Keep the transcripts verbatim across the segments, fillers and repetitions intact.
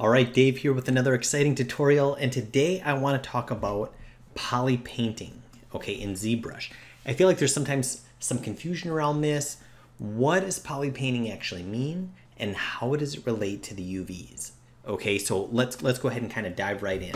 Alright, Dave here with another exciting tutorial, and today I want to talk about polypainting, okay, in ZBrush. I feel like there's sometimes some confusion around this. What does polypainting actually mean, and how does it relate to the U Vs? Okay, so let's let's go ahead and kind of dive right in.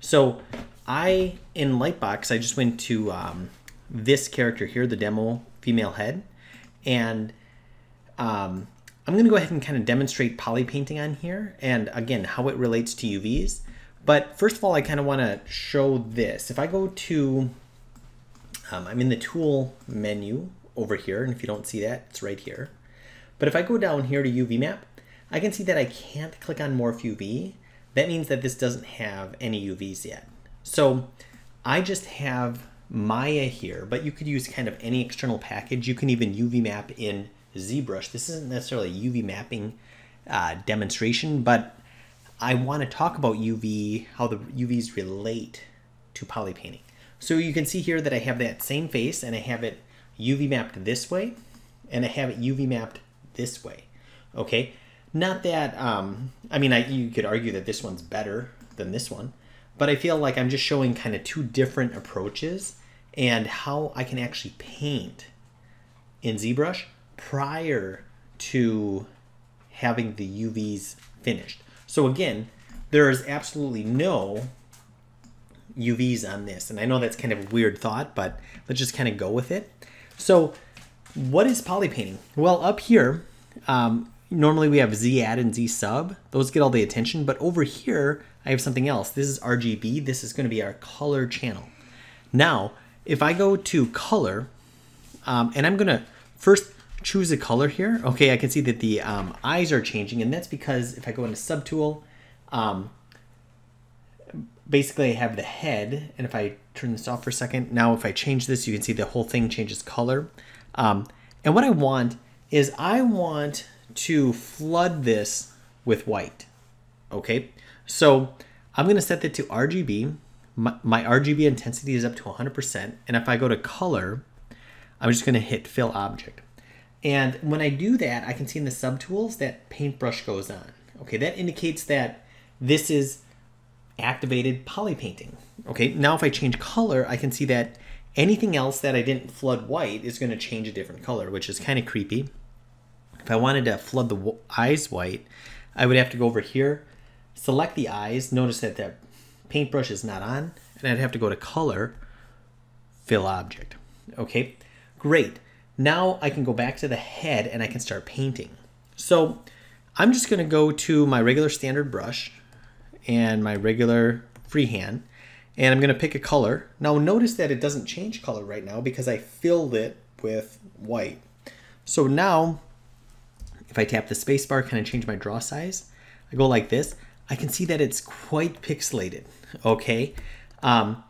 So I, in Lightbox, I just went to um, this character here, the demo female head, and um, I'm gonna go ahead and kind of demonstrate polypainting on here, and again, how it relates to U Vs. But first of all, I kind of wanna show this. If I go to, um, I'm in the tool menu over here, and if you don't see that, it's right here. But if I go down here to U V map, I can see that I can't click on morph U V. That means that this doesn't have any U Vs yet. So I just have Maya here, but you could use kind of any external package. You can even U V map in ZBrush. This isn't necessarily a U V mapping uh, demonstration, but I want to talk about U V, how the U Vs relate to polypainting. So you can see here that I have that same face, and I have it U V mapped this way, and I have it U V mapped this way. Okay, not that um, I mean, I, you could argue that this one's better than this one, but I feel like I'm just showing kind of two different approaches and how I can actually paint in ZBrush prior to having the U Vs finished. So again, there is absolutely no U Vs on this. And I know that's kind of a weird thought, but let's just kind of go with it. So what is polypainting? Well, up here, um, normally we have Z add and Z sub. Those get all the attention, but over here, I have something else. This is R G B. This is gonna be our color channel. Now, if I go to color, um, and I'm gonna first choose a color here. Okay, I can see that the um, eyes are changing, and that's because if I go into subtool, um, basically I have the head, and if I turn this off for a second, now if I change this, you can see the whole thing changes color. Um, and what I want is I want to flood this with white, okay? So I'm gonna set that to R G B. My, my R G B intensity is up to one hundred percent, and if I go to color, I'm just gonna hit fill object. And when I do that, I can see in the subtools that paintbrush goes on. Okay, that indicates that this is activated polypainting. Okay, now if I change color, I can see that anything else that I didn't flood white is gonna change a different color, which is kind of creepy. If I wanted to flood the eyes white, I would have to go over here, select the eyes, notice that the paintbrush is not on, and I'd have to go to color, fill object. Okay, great. Now I can go back to the head and I can start painting. So I'm just gonna go to my regular standard brush and my regular freehand, and I'm gonna pick a color. Now notice that it doesn't change color right now because I filled it with white. So now if I tap the spacebar, kind of change my draw size, I go like this, I can see that it's quite pixelated, okay? Um,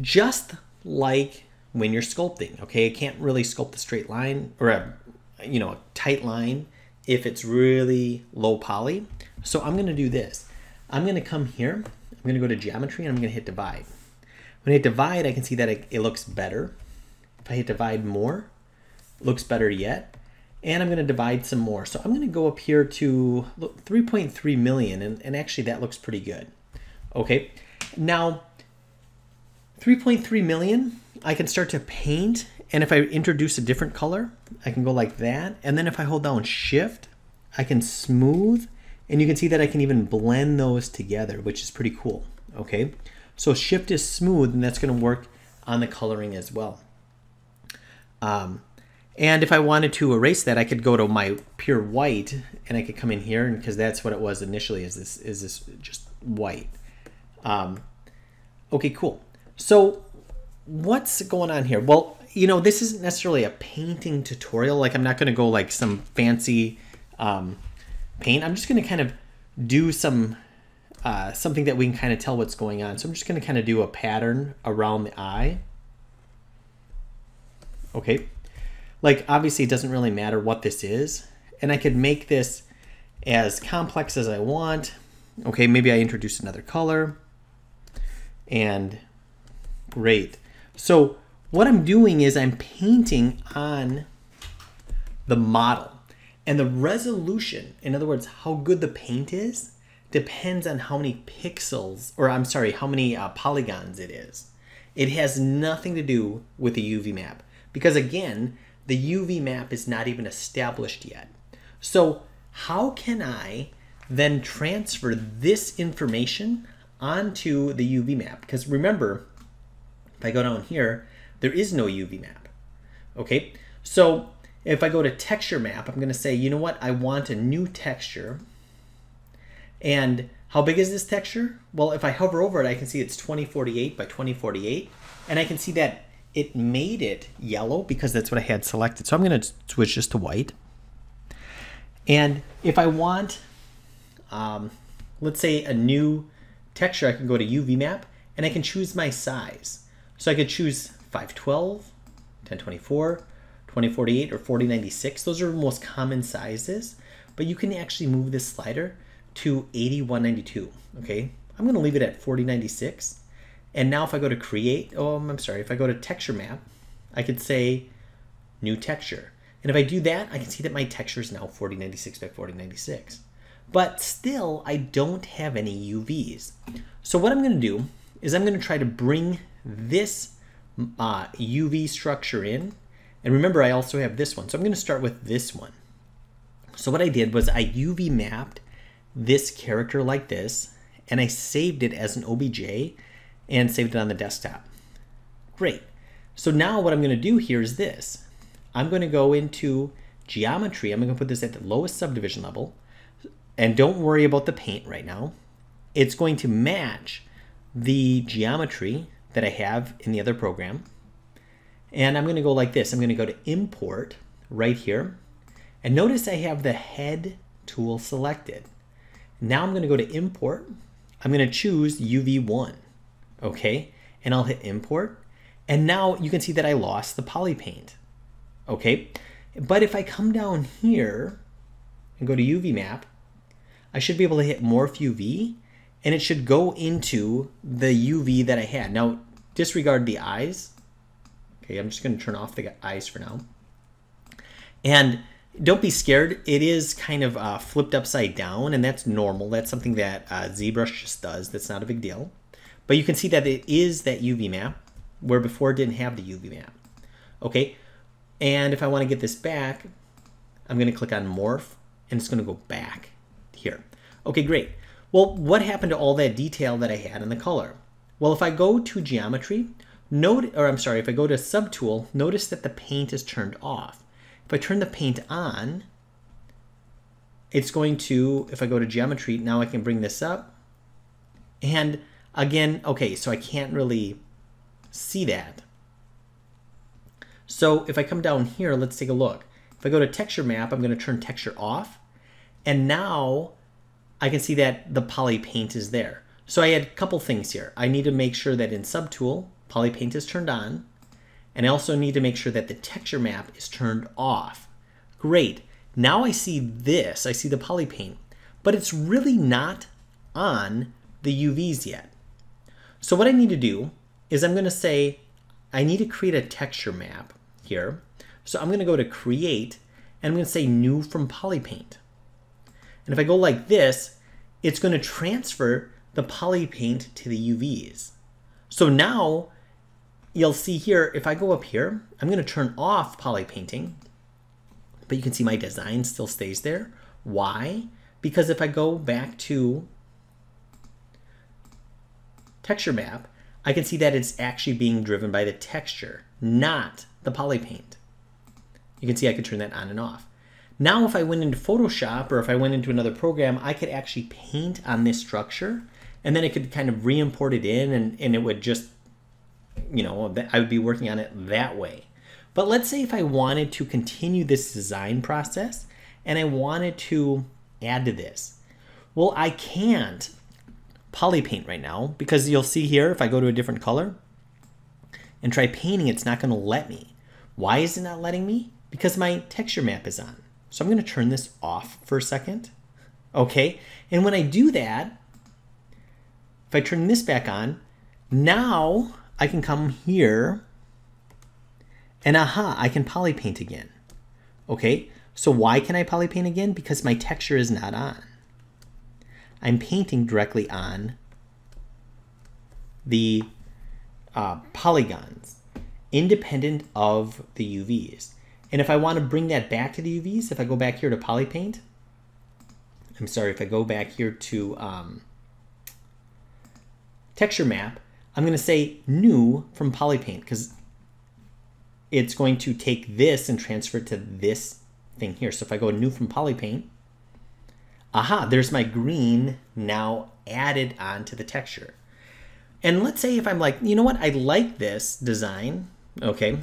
just like when you're sculpting, okay? I can't really sculpt a straight line or a, you know, a tight line if it's really low poly. So I'm gonna do this. I'm gonna come here, I'm gonna go to geometry, and I'm gonna hit divide. When I hit divide, I can see that it, it looks better. If I hit divide more, it looks better yet. And I'm gonna divide some more. So I'm gonna go up here to three point three million, and, and actually that looks pretty good. Okay, now three point three million, I can start to paint, and if I introduce a different color, I can go like that, and then if I hold down shift, I can smooth, and you can see that I can even blend those together, which is pretty cool, okay? So shift is smooth, and that's gonna work on the coloring as well. Um, and if I wanted to erase that, I could go to my pure white, and I could come in here, and because that's what it was initially, is this, is this just white. Um, okay, cool. So what's going on here? Well, you know, this isn't necessarily a painting tutorial. Like, I'm not going to go like some fancy um, paint. I'm just going to kind of do some uh, something that we can kind of tell what's going on. So I'm just going to kind of do a pattern around the eye. Okay, like obviously it doesn't really matter what this is, and I could make this as complex as I want. Okay, maybe I introduce another color, and great. So what I'm doing is I'm painting on the model, and the resolution, in other words, how good the paint is, depends on how many pixels, or I'm sorry, how many uh, polygons it is. It has nothing to do with the U V map, because again, the U V map is not even established yet. So how can I then transfer this information onto the U V map? Because remember, if I go down here, there is no U V map, okay? So if I go to texture map, I'm gonna say, you know what? I want a new texture. And how big is this texture? Well, if I hover over it, I can see it's twenty forty-eight by twenty forty-eight. And I can see that it made it yellow because that's what I had selected. So I'm gonna switch just to white. And if I want, um, let's say a new texture, I can go to U V map and I can choose my size. So I could choose five twelve, ten twenty-four, twenty forty-eight, or forty ninety-six. Those are the most common sizes, but you can actually move this slider to eighty-one ninety-two, okay? I'm gonna leave it at forty ninety-six. And now if I go to create, oh, I'm sorry, if I go to texture map, I could say new texture. And if I do that, I can see that my texture is now forty ninety-six by forty ninety-six. But still, I don't have any U Vs. So what I'm gonna do is I'm gonna try to bring this uh, U V structure in. And remember, I also have this one. So I'm gonna start with this one. So what I did was I U V mapped this character like this, and I saved it as an O B J and saved it on the desktop. Great. So now what I'm gonna do here is this. I'm gonna go into geometry. I'm gonna put this at the lowest subdivision level. And don't worry about the paint right now. It's going to match the geometry that I have in the other program. And I'm gonna go like this. I'm gonna go to import right here. And notice I have the head tool selected. Now I'm gonna go to import. I'm gonna choose U V one, okay? And I'll hit import. And now you can see that I lost the poly paint, okay? But if I come down here and go to U V map, I should be able to hit morph U V and it should go into the U V that I had. Now disregard the eyes. Okay, I'm just gonna turn off the eyes for now. And don't be scared, it is kind of uh, flipped upside down, and that's normal. That's something that uh, ZBrush just does, that's not a big deal. But you can see that it is that U V map, where before it didn't have the U V map. Okay, and if I wanna get this back, I'm gonna click on morph, and it's gonna go back here. Okay, great. Well, what happened to all that detail that I had in the color? Well, if I go to geometry, note, or I'm sorry, if I go to subtool, notice that the paint is turned off. If I turn the paint on, it's going to, if I go to geometry, now I can bring this up. And again, okay, so I can't really see that. So if I come down here, let's take a look. If I go to texture map, I'm gonna turn texture off. And now I can see that the poly paint is there. So I had a couple things here. I need to make sure that in subtool, poly paint is turned on. And I also need to make sure that the texture map is turned off. Great, now I see this, I see the poly paint, but it's really not on the U Vs yet. So what I need to do is I'm gonna say, I need to create a texture map here. So I'm gonna go to create, and I'm gonna say new from poly paint. And if I go like this, it's gonna transfer the poly paint to the U Vs. So now, you'll see here, if I go up here, I'm gonna turn off poly painting, but you can see my design still stays there. Why? Because if I go back to texture map, I can see that it's actually being driven by the texture, not the poly paint. You can see I could turn that on and off. Now if I went into Photoshop or if I went into another program, I could actually paint on this structure and then it could kind of re-import it in and, and it would just, you know, I would be working on it that way. But let's say if I wanted to continue this design process and I wanted to add to this. Well, I can't poly paint right now because you'll see here, if I go to a different color and try painting, it's not gonna let me. Why is it not letting me? Because my texture map is on. So I'm gonna turn this off for a second, okay? And when I do that, if I turn this back on, now, I can come here and aha, I can poly paint again. Okay, so why can I poly paint again? Because my texture is not on. I'm painting directly on the uh, polygons, independent of the U Vs. And if I want to bring that back to the U Vs, if I go back here to polypaint, I'm sorry, if I go back here to um, texture map, I'm going to say new from polypaint because it's going to take this and transfer it to this thing here. So if I go new from polypaint, aha, there's my green now added onto the texture. And let's say if I'm like, you know what, I like this design, okay,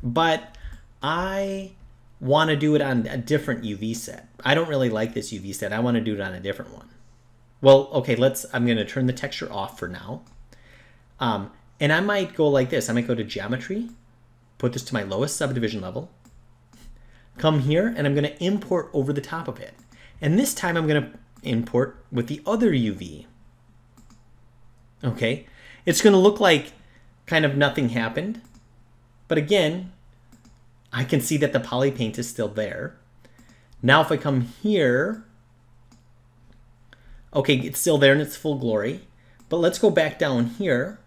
but I want to do it on a different U V set. I don't really like this U V set. I want to do it on a different one. Well, okay, let's, I'm going to turn the texture off for now. Um, and I might go like this. I might go to geometry, put this to my lowest subdivision level, come here, and I'm going to import over the top of it. And this time I'm going to import with the other U V. Okay, it's going to look like kind of nothing happened. But again, I can see that the poly paint is still there. Now if I come here, okay, it's still there in its full glory. But let's go back down here,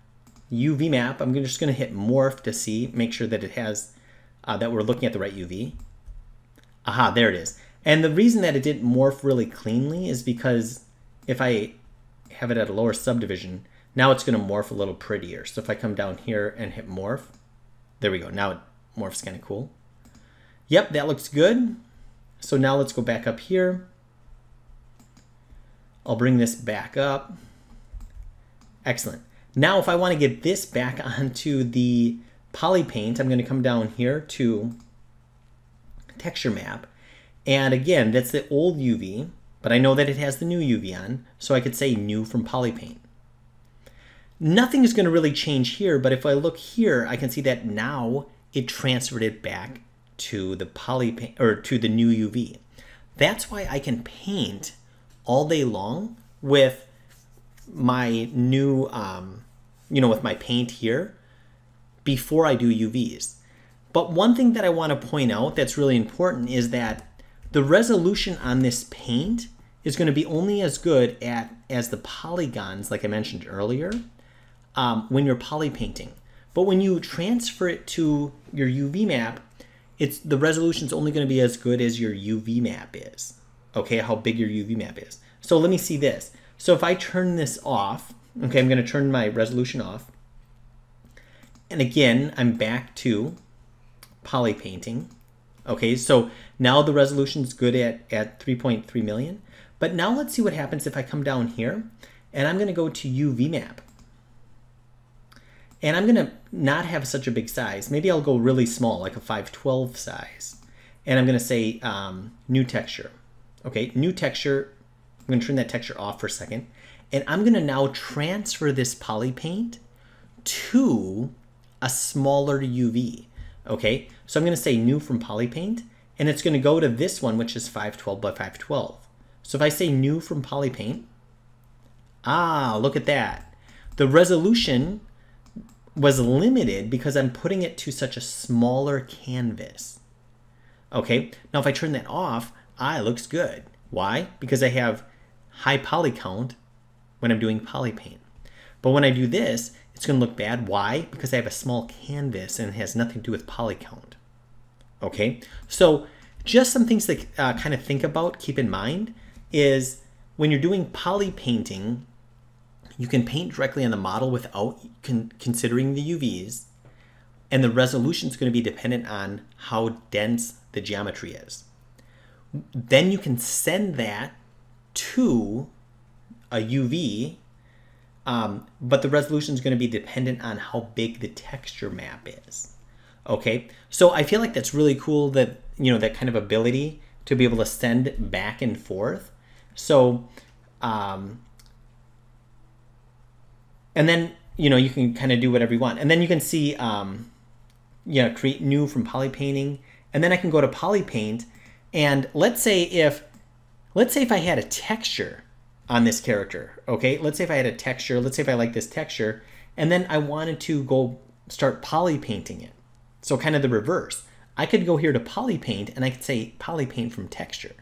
U V map. I'm just going to hit morph to see, make sure that it has, uh, that we're looking at the right U V. Aha, there it is. And the reason that it didn't morph really cleanly is because if I have it at a lower subdivision, now it's going to morph a little prettier. So if I come down here and hit morph, there we go. Now it morphs kind of cool. Yep, that looks good. So now let's go back up here. I'll bring this back up. Excellent. Now if I want to get this back onto the poly paint, I'm going to come down here to texture map. And again, that's the old U V, but I know that it has the new U V on, so I could say new from polypaint. Nothing is going to really change here, but if I look here, I can see that now it transferred it back to the polypaint or to the new U V. That's why I can paint all day long with my new, um, you know, with my paint here before I do U Vs. But one thing that I want to point out that's really important is that the resolution on this paint is going to be only as good at as the polygons, like I mentioned earlier, um, when you're poly painting. But when you transfer it to your U V map, it's the resolution is only going to be as good as your U V map is. Okay, how big your U V map is. So let me see this. So if I turn this off, okay, I'm going to turn my resolution off. And again, I'm back to poly painting. Okay, so now the resolution's good at, at three point three million. But now let's see what happens if I come down here and I'm gonna go to U V map. And I'm gonna not have such a big size. Maybe I'll go really small, like a five twelve size. And I'm gonna say um, new texture. Okay, new texture, I'm gonna turn that texture off for a second. And I'm gonna now transfer this poly paint to a smaller U V. Okay, so I'm going to say new from polypaint, and it's going to go to this one, which is five twelve by five twelve. So if I say new from polypaint, ah, look at that. The resolution was limited because I'm putting it to such a smaller canvas. Okay, now if I turn that off, ah, it looks good. Why? Because I have high poly count when I'm doing polypaint. But when I do this, it's going to look bad. Why? Because I have a small canvas and it has nothing to do with poly count. Okay, so just some things to uh, kind of think about, keep in mind, is when you're doing poly painting, you can paint directly on the model without con considering the U Vs, and the resolution is going to be dependent on how dense the geometry is. Then you can send that to a U V. Um, but the resolution is going to be dependent on how big the texture map is. Okay, so I feel like that's really cool that, you know, that kind of ability to be able to send back and forth. So, um, and then, you know, you can kind of do whatever you want. And then you can see, um, you know, create new from poly painting. And then I can go to poly paint. And let's say if, let's say if I had a texture on this character, okay? Let's say if I had a texture, let's say if I like this texture, and then I wanted to go start poly painting it. So kind of the reverse. I could go here to poly paint and I could say poly paint from texture.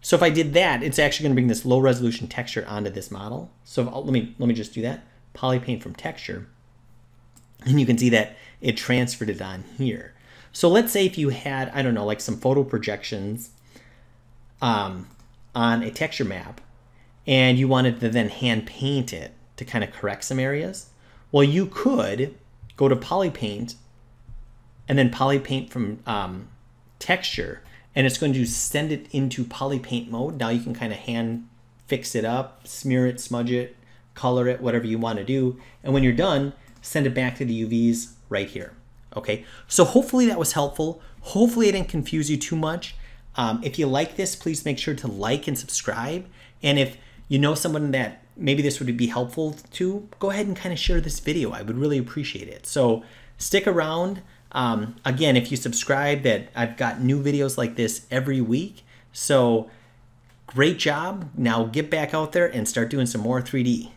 So if I did that, it's actually going to bring this low resolution texture onto this model. So if, let me let me just do that. Polypaint from texture. And you can see that it transferred it on here. So let's say if you had, I don't know, like some photo projections um, on a texture map, and you wanted to then hand paint it to kind of correct some areas. Well, you could go to polypaint and then polypaint from um, texture, and it's going to send it into polypaint mode. Now you can kind of hand fix it up, smear it, smudge it, color it, whatever you want to do. And when you're done, send it back to the U Vs right here. Okay, so hopefully that was helpful. Hopefully it didn't confuse you too much. Um, if you like this, please make sure to like and subscribe. And if you know someone that maybe this would be helpful to, go ahead and kind of share this video. I would really appreciate it. So stick around. Um, again, if you subscribe, that I've got new videos like this every week. So great job. Now get back out there and start doing some more three D.